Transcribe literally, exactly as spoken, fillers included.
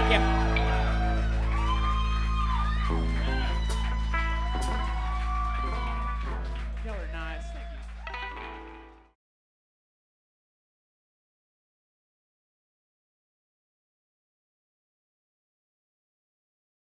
Take care.